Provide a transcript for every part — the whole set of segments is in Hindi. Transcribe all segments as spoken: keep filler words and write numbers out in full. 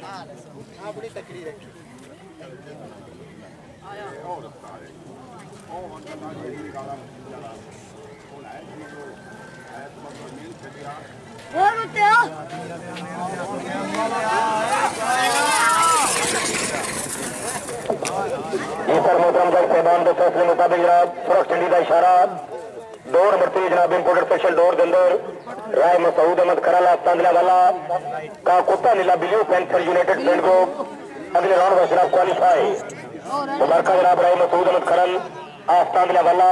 बड़ी तकड़ी रखी मैदान के फैसले मुताबिक जनाबी का इशारा दौर मरती जनाब इंपोर्टेड स्पेशल दौर के अंदर राय मसूद अहमद खराला तांदला वाला का कुत्ता नीला बिल्यू पैंथर यूनाइटेड फ्रंट को अगले राउंड में जनाब क्वालिफाई मुबारक जनाब राय मसूद अहमद खरल आस्तांदला वाला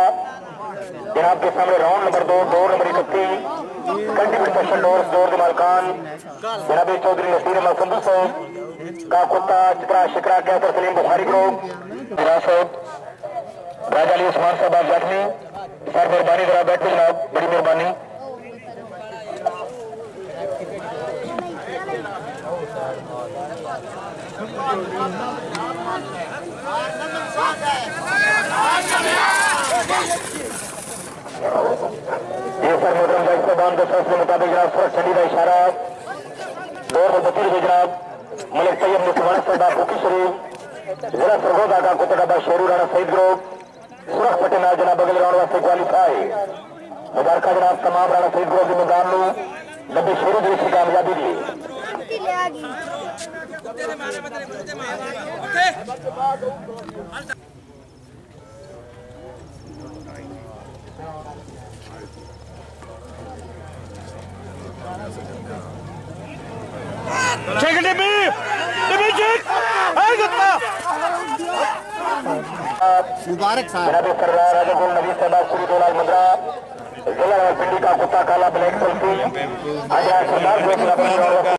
जनाब के सामने राउंड नंबर दो दौर नंबर इकतीस कंट्रीब्यूट स्पेशल दौर दौर के मालकान जनाब चौधरी नसीर अहमद संधू साहब का कुत्ता चित्रा शिकरा कैसर सलीम बुखारी ग्रुप जनाब राजा अली उस्मान साहब आप बैठने सर मेहरबानी जरा बैठे जनाब बड़ी मेहरबानी ये सर मोहतरम भाई साहबान के फैसले मुताबिक जनाब सर ठंडी का इशारा दौर में बतीस में जनाब मलिक तैयब निकवान सरदार होकी शरीफ जिला सरगोदा का कोतडाबा शेरू राणा सईद ग्रुप सुरख पटेनाल जनाब अगले राउंड वास्ते क्वालिफाई मुबारक जनाब तमाम राणा सईद ग्रुप के मुकाबले नब्बे शेरू देश की कामयाबी दी मुबारक साहब जनाब सरदार राजापुर नबी साहब श्री दोलाल मंदरा जिला पिंडी का कुत्ता काला ब्लैक सल्फी आज सरदार